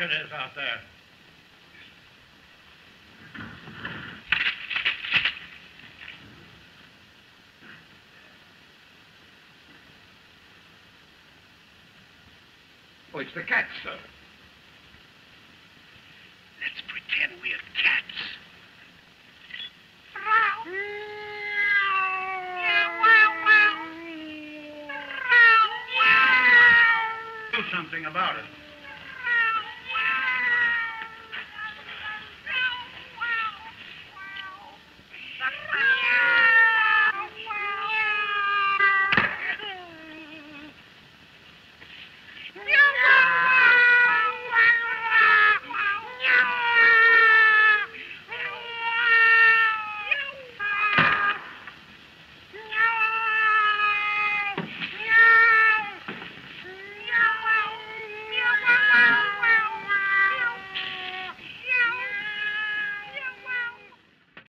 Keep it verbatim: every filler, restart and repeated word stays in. racket is out there. Oh, it's the cats, sir. Let's pretend we're cats. Do something about it.